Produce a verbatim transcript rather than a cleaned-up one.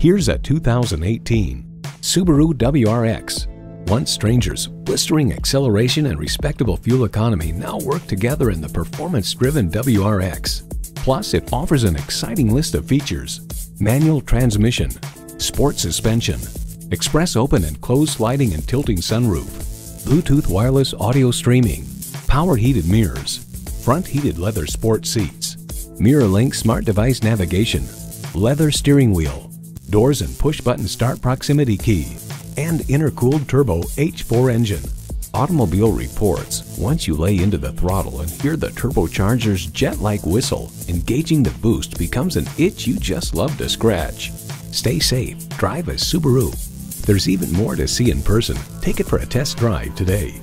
Here's a two thousand eighteen Subaru W R X. Once strangers, blistering acceleration and respectable fuel economy now work together in the performance-driven W R X. Plus, it offers an exciting list of features: manual transmission, sport suspension, express open and closed sliding and tilting sunroof, Bluetooth wireless audio streaming, power heated mirrors, front heated leather sport seats, MirrorLink smart device navigation, leather steering wheel, doors and push-button start proximity key, and intercooled turbo H four engine. Automobile reports, once you lay into the throttle and hear the turbocharger's jet-like whistle, engaging the boost becomes an itch you just love to scratch. Stay safe, drive a Subaru. There's even more to see in person. Take it for a test drive today.